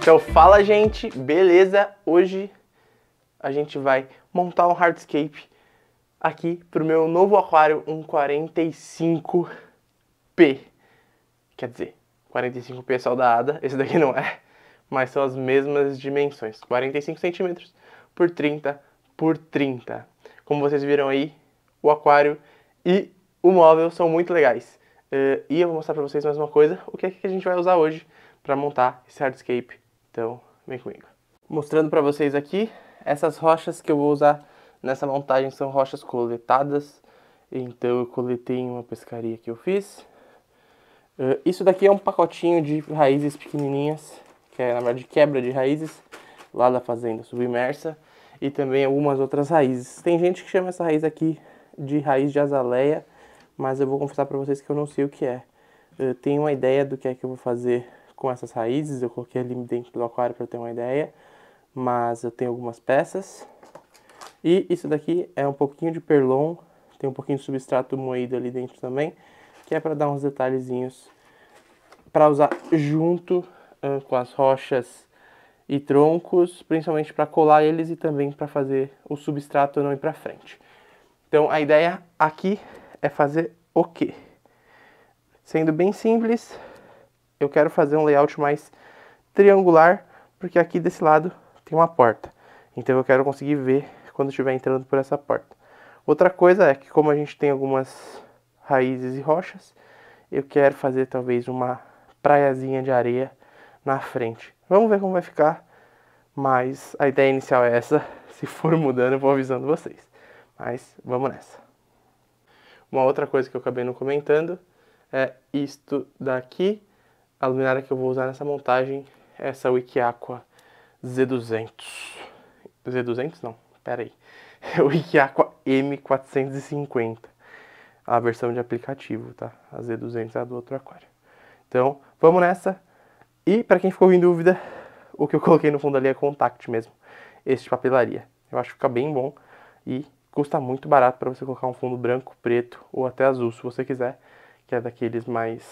Então fala, gente, beleza? Hoje a gente vai montar um hardscape aqui pro meu novo aquário, um 45P. Quer dizer, 45P é só da Ada, esse daqui não é, mas são as mesmas dimensões, 45 cm por 30 por 30. Como vocês viram aí, o aquário e o móvel são muito legais. E eu vou mostrar pra vocês mais uma coisa, o que é que a gente vai usar hoje pra montar esse hardscape. Então, vem comigo. Mostrando para vocês aqui, essas rochas que eu vou usar nessa montagem são rochas coletadas. Então, eu coletei em uma pescaria que eu fiz. Isso daqui é um pacotinho de raízes pequenininhas, que é, na verdade, quebra de raízes, lá da fazenda submersa. E também algumas outras raízes. Tem gente que chama essa raiz aqui de raiz de azaleia, mas eu vou confessar para vocês que eu não sei o que é. Eu tenho uma ideia do que é que eu vou fazer com essas raízes, eu coloquei ali dentro do aquário para ter uma ideia, mas eu tenho algumas peças. E isso daqui é um pouquinho de perlon, tem um pouquinho de substrato moído ali dentro também, que é para dar uns detalhezinhos para usar junto com as rochas e troncos, principalmente para colar eles e também para fazer o substrato não ir para frente. Então a ideia aqui é fazer o quê? Sendo bem simples, eu quero fazer um layout mais triangular, porque aqui desse lado tem uma porta. Então eu quero conseguir ver quando estiver entrando por essa porta. Outra coisa é que, como a gente tem algumas raízes e rochas, eu quero fazer talvez uma praiazinha de areia na frente. Vamos ver como vai ficar, mas a ideia inicial é essa. Se for mudando, eu vou avisando vocês. Mas vamos nessa. Uma outra coisa que eu acabei não comentando é isto daqui. A luminária que eu vou usar nessa montagem é essa Wiki Aqua Z200. Z200 não, peraí. É o Wiki Aqua M450. A versão de aplicativo, tá? A Z200 é a do outro aquário. Então, vamos nessa. E pra quem ficou em dúvida, o que eu coloquei no fundo ali é contact mesmo. Esse de papelaria. Eu acho que fica bem bom e custa muito barato pra você colocar um fundo branco, preto ou até azul, se você quiser. Que é daqueles mais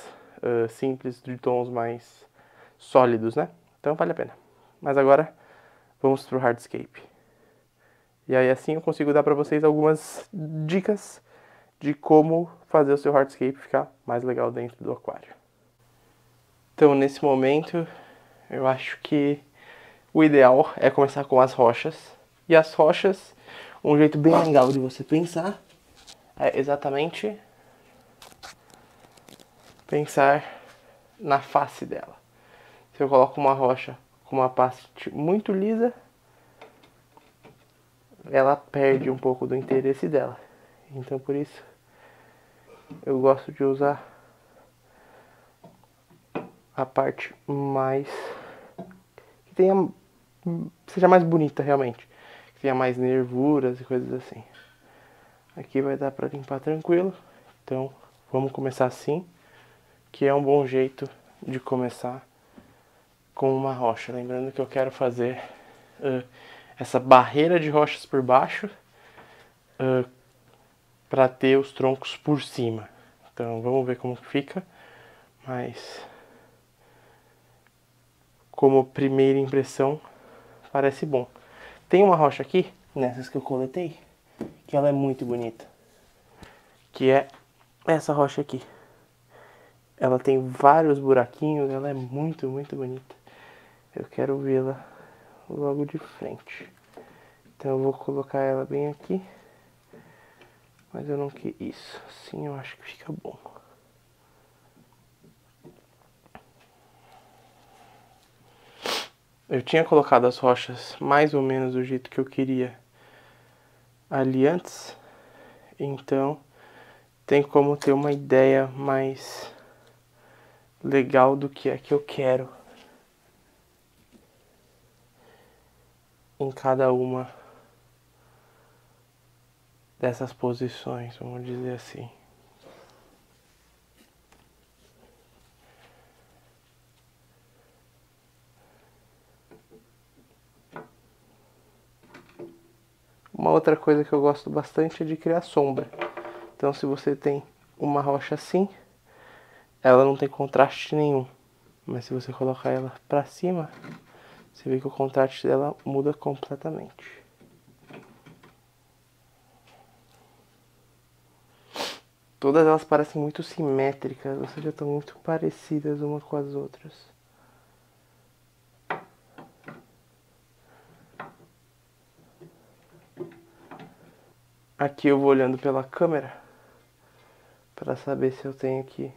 simples, de tons mais sólidos, né? Então vale a pena. Mas agora vamos pro hardscape. E aí assim eu consigo dar para vocês algumas dicas de como fazer o seu hardscape ficar mais legal dentro do aquário. Então nesse momento eu acho que o ideal é começar com as rochas. E as rochas, um jeito bem legal de você pensar é exatamente pensar na face dela. Se eu coloco uma rocha com uma parte muito lisa, ela perde um pouco do interesse dela. Então por isso eu gosto de usar a parte mais que seja mais bonita realmente, que tenha mais nervuras e coisas assim. Aqui vai dar para limpar tranquilo. Então vamos começar assim, que é um bom jeito de começar com uma rocha. Lembrando que eu quero fazer essa barreira de rochas por baixo para ter os troncos por cima. Então vamos ver como fica, mas como primeira impressão parece bom. Tem uma rocha aqui, nessas que eu coletei, que ela é muito bonita, que é essa rocha aqui. Ela tem vários buraquinhos, ela é muito, muito bonita. Eu quero vê-la logo de frente. Então eu vou colocar ela bem aqui. Mas eu não quero isso. Assim eu acho que fica bom. Eu tinha colocado as rochas mais ou menos do jeito que eu queria ali antes. Então tem como ter uma ideia mais legal do que é que eu quero em cada uma dessas posições, vamos dizer assim. Uma outra coisa que eu gosto bastante é de criar sombra. Então se você tem uma rocha assim, ela não tem contraste nenhum. Mas se você colocar ela pra cima, você vê que o contraste dela muda completamente. Todas elas parecem muito simétricas, ou seja, estão muito parecidas uma com as outras. Aqui eu vou olhando pela câmera para saber se eu tenho que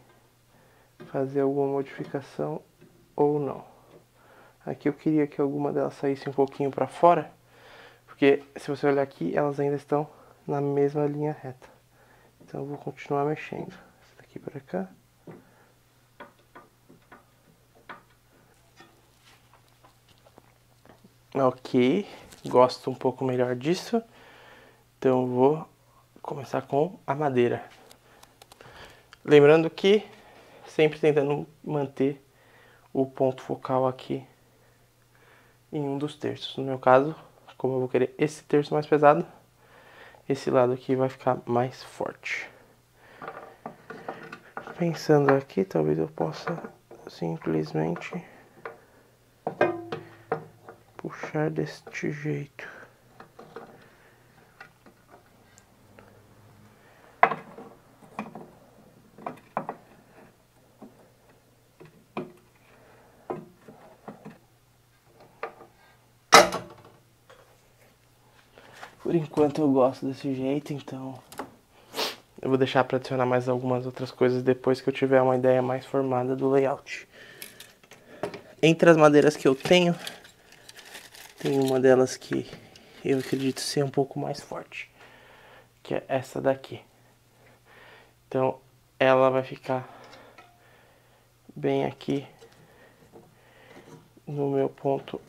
fazer alguma modificação ou não. Aqui eu queria que alguma delas saísse um pouquinho para fora, porque se você olhar aqui, elas ainda estão na mesma linha reta. Então eu vou continuar mexendo. Essa daqui para cá. Ok, gosto um pouco melhor disso. Então eu vou começar com a madeira. Lembrando que sempre tentando manter o ponto focal aqui em um dos terços. No meu caso, como eu vou querer esse terço mais pesado, esse lado aqui vai ficar mais forte. Pensando aqui, talvez eu possa simplesmente puxar deste jeito. Por enquanto eu gosto desse jeito, então eu vou deixar para adicionar mais algumas outras coisas depois que eu tiver uma ideia mais formada do layout. Entre as madeiras que eu tenho, tem uma delas que eu acredito ser um pouco mais forte, que é essa daqui. Então ela vai ficar bem aqui no meu ponto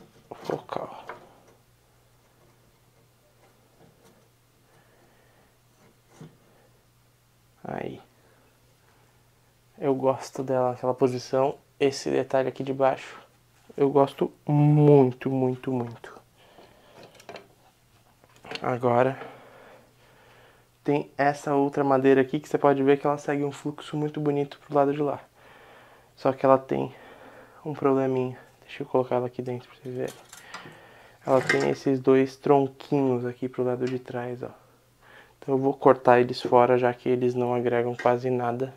focal. Aí, eu gosto dela naquela posição. Esse detalhe aqui de baixo, eu gosto muito, muito, muito. Agora, tem essa outra madeira aqui que você pode ver que ela segue um fluxo muito bonito pro lado de lá. Só que ela tem um probleminha. Deixa eu colocar ela aqui dentro pra vocês verem. Ela tem esses dois tronquinhos aqui pro lado de trás, ó. Eu vou cortar eles fora, já que eles não agregam quase nada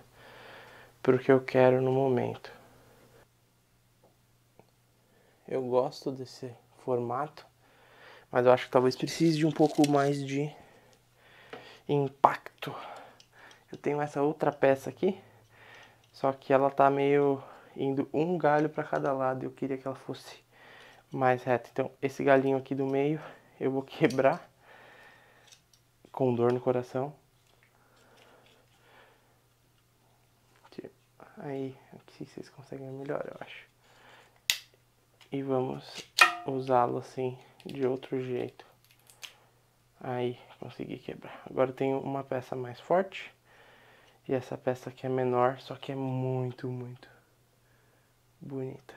pro que eu quero no momento. Eu gosto desse formato, mas eu acho que talvez precise de um pouco mais de impacto. Eu tenho essa outra peça aqui, só que ela tá meio indo um galho para cada lado. Eu queria que ela fosse mais reta. Então esse galhinho aqui do meio eu vou quebrar. Com dor no coração. Aí, aqui vocês conseguem melhor, eu acho. E vamos usá-lo assim, de outro jeito. Aí, consegui quebrar. Agora eu tenho uma peça mais forte. E essa peça aqui é menor, só que é muito, muito bonita.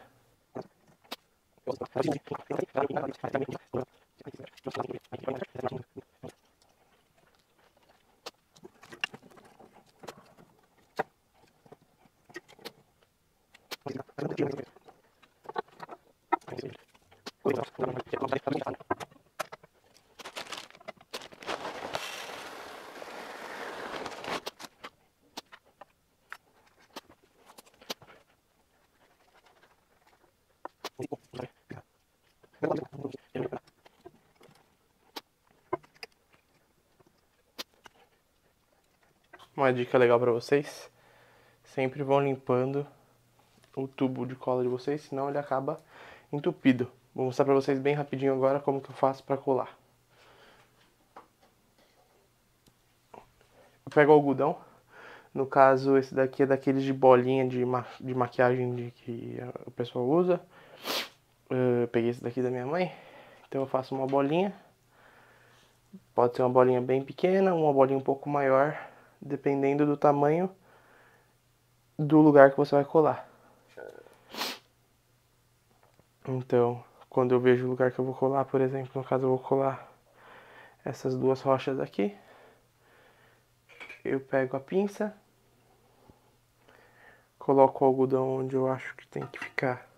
Uma dica legal para vocês, sempre vão limpando o tubo de cola de vocês, senão ele acaba entupido. Vou mostrar para vocês bem rapidinho agora como que eu faço para colar. Eu pego o algodão, no caso esse daqui é daqueles de bolinha de maquiagem que o pessoal usa. Eu peguei esse daqui da minha mãe. Então eu faço uma bolinha, pode ser uma bolinha bem pequena, uma bolinha um pouco maior, dependendo do tamanho do lugar que você vai colar. Então, quando eu vejo o lugar que eu vou colar, por exemplo, no caso eu vou colar essas duas rochas aqui, eu pego a pinça, coloco o algodão onde eu acho que tem que ficar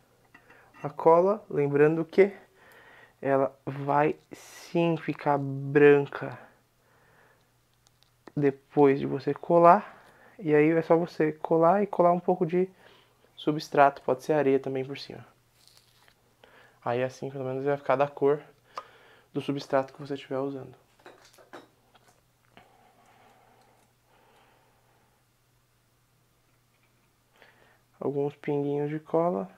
a cola, lembrando que ela vai sim ficar branca depois de você colar, e aí é só você colar e colar um pouco de substrato, pode ser areia também por cima. Aí assim pelo menos vai ficar da cor do substrato que você estiver usando. Alguns pinguinhos de cola.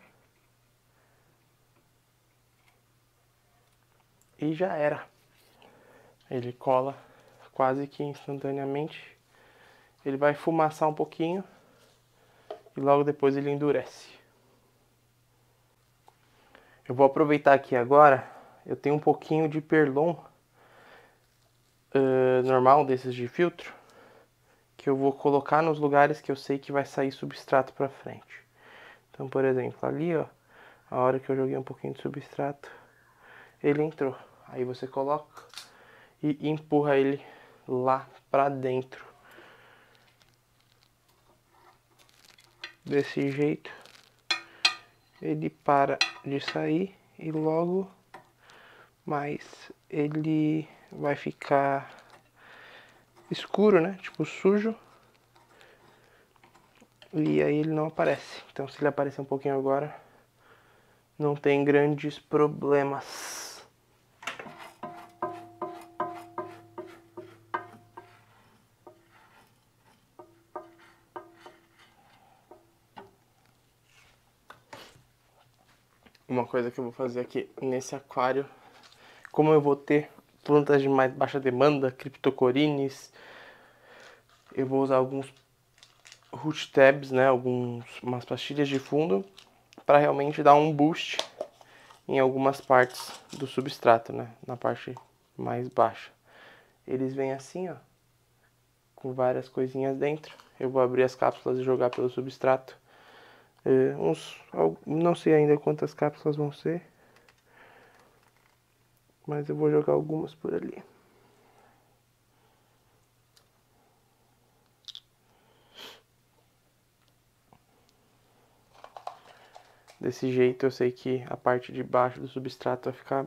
E já era. Ele cola quase que instantaneamente. Ele vai fumaçar um pouquinho e logo depois ele endurece. Eu vou aproveitar aqui agora, eu tenho um pouquinho de perlon normal, desses de filtro, que eu vou colocar nos lugares que eu sei que vai sair substrato pra frente. Então, por exemplo, ali, ó, a hora que eu joguei um pouquinho de substrato, ele entrou. Aí você coloca e empurra ele lá pra dentro. Desse jeito. Ele para de sair e logo mais ele vai ficar escuro, né? Tipo sujo. E aí ele não aparece. Então se ele aparecer um pouquinho agora, não tem grandes problemas. Uma coisa que eu vou fazer aqui nesse aquário, como eu vou ter plantas de mais baixa demanda, criptocorines, eu vou usar alguns root tabs, né, umas pastilhas de fundo, para realmente dar um boost em algumas partes do substrato, né, na parte mais baixa. Eles vêm assim, ó, com várias coisinhas dentro. Eu vou abrir as cápsulas e jogar pelo substrato. Não sei ainda quantas cápsulas vão ser, mas eu vou jogar algumas por ali. Desse jeito eu sei que a parte de baixo do substrato vai ficar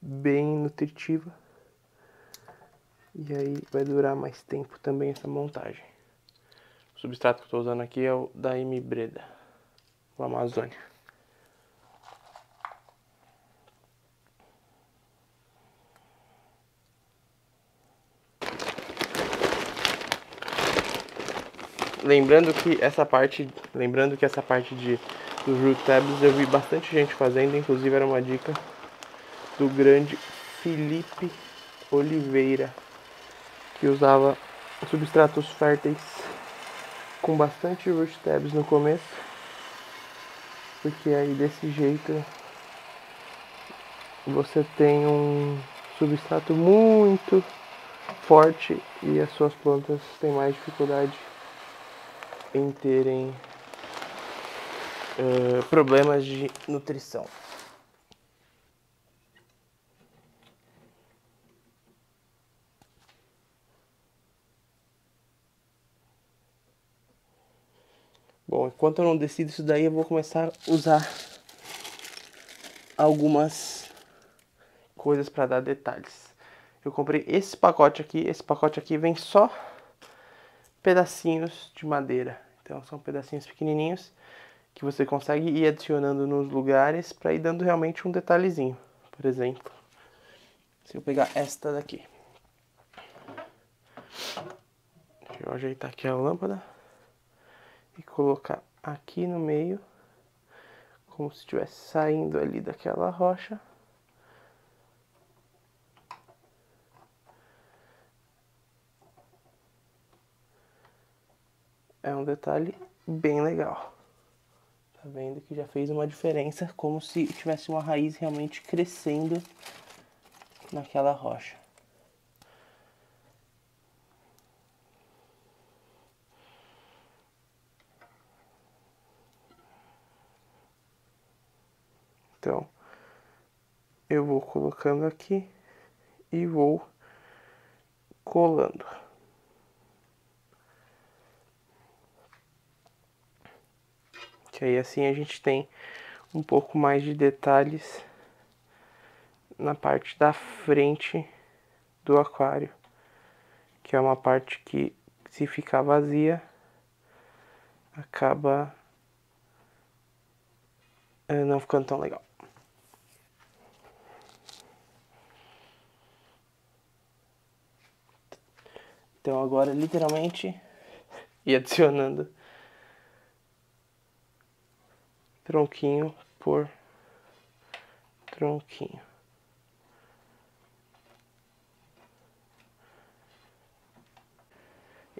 bem nutritiva. E aí vai durar mais tempo também essa montagem. O substrato que eu estou usando aqui é o da Emibreda, o Amazônia. Lembrando que essa parte dos root tabs eu vi bastante gente fazendo, inclusive era uma dica do grande Felipe Oliveira, que usava substratos férteis com bastante root tabs no começo, porque aí desse jeito você tem um substrato muito forte e as suas plantas têm mais dificuldade em terem problemas de nutrição. Bom, enquanto eu não decido isso daí, eu vou começar a usar algumas coisas para dar detalhes. Eu comprei esse pacote aqui vem só pedacinhos de madeira. Então são pedacinhos pequenininhos que você consegue ir adicionando nos lugares para ir dando realmente um detalhezinho. Por exemplo, se eu pegar esta daqui. Deixa eu ajeitar aqui a lâmpada. E colocar aqui no meio, como se estivesse saindo ali daquela rocha. É um detalhe bem legal. Tá vendo que já fez uma diferença, como se tivesse uma raiz realmente crescendo naquela rocha. Então, eu vou colocando aqui e vou colando. Que aí assim a gente tem um pouco mais de detalhes na parte da frente do aquário, que é uma parte que, se ficar vazia, acaba não ficando tão legal. Então agora literalmente e adicionando tronquinho por tronquinho.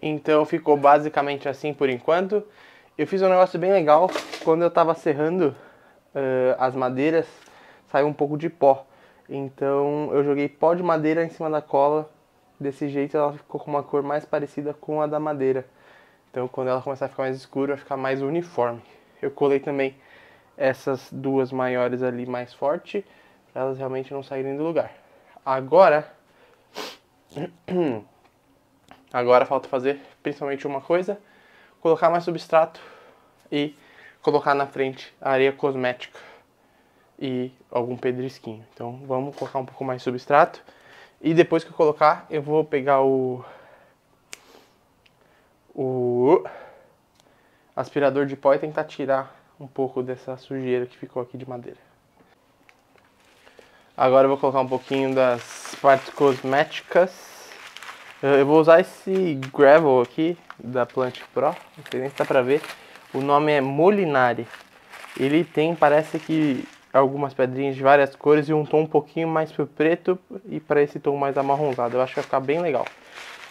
Então ficou basicamente assim por enquanto. Eu fiz um negócio bem legal. Quando eu tava serrando as madeiras, saiu um pouco de pó. Então eu joguei pó de madeira em cima da cola. Desse jeito ela ficou com uma cor mais parecida com a da madeira. Então quando ela começar a ficar mais escura, vai ficar mais uniforme. Eu colei também essas duas maiores ali mais forte, para elas realmente não saírem do lugar. Agora falta fazer principalmente uma coisa: colocar mais substrato e colocar na frente a areia cosmética e algum pedrisquinho. Então vamos colocar um pouco mais de substrato, e depois que eu colocar, eu vou pegar o aspirador de pó e tentar tirar um pouco dessa sujeira que ficou aqui de madeira. Agora eu vou colocar um pouquinho das partes cosméticas. Eu vou usar esse gravel aqui da Plant Pro, não sei nem se dá pra ver. O nome é Molinari. Ele tem, parece que, algumas pedrinhas de várias cores e um tom um pouquinho mais pro preto e para esse tom mais amarronzado. Eu acho que vai ficar bem legal.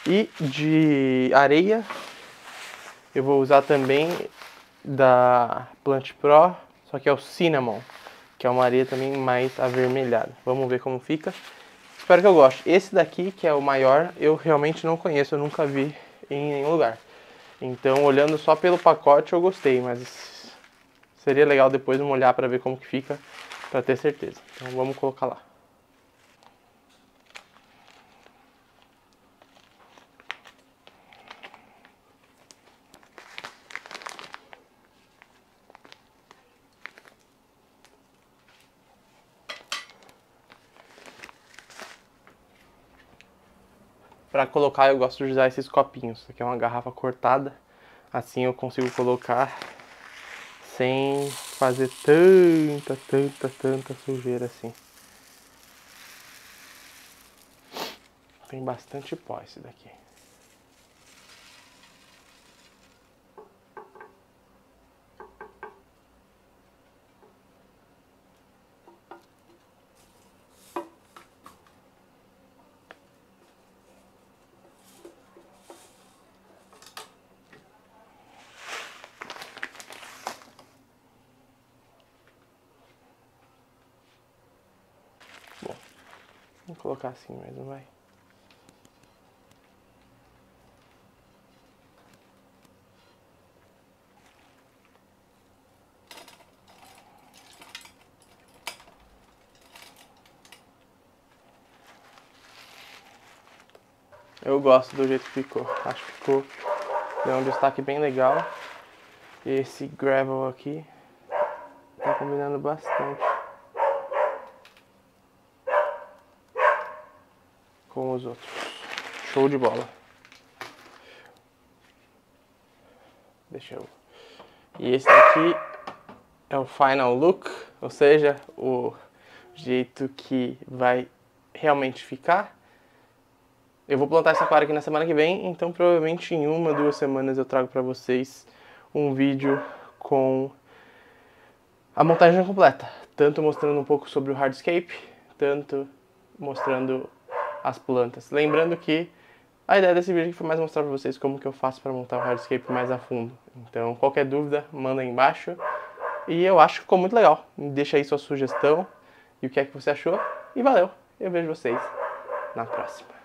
E de areia, eu vou usar também da Plant Pro, só que é o Cinnamon, que é uma areia também mais avermelhada. Vamos ver como fica. Espero que eu goste. Esse daqui, que é o maior, eu realmente não conheço, eu nunca vi em nenhum lugar. Então, olhando só pelo pacote, eu gostei, mas seria legal depois um olhar para ver como que fica, para ter certeza. Então, vamos colocar lá. Para colocar, eu gosto de usar esses copinhos. Isso aqui é uma garrafa cortada, assim eu consigo colocar sem fazer tanta sujeira assim. Tem bastante pó esse daqui. Vou colocar assim mesmo, vai. Eu gosto do jeito que ficou. Acho que ficou, deu um destaque bem legal. E esse gravel aqui tá combinando bastante com os outros. Show de bola. Deixa eu... E esse aqui é o final look, ou seja, o jeito que vai realmente ficar. Eu vou plantar esse aquário aqui na semana que vem, então provavelmente em uma, duas semanas eu trago pra vocês um vídeo com a montagem completa. Tanto mostrando um pouco sobre o hardscape, tanto mostrando as plantas. Lembrando que a ideia desse vídeo aqui foi mais mostrar para vocês como que eu faço para montar o hardscape mais a fundo. Então, qualquer dúvida, manda aí embaixo. E eu acho que ficou muito legal. Deixa aí sua sugestão e o que é que você achou. E valeu, eu vejo vocês na próxima.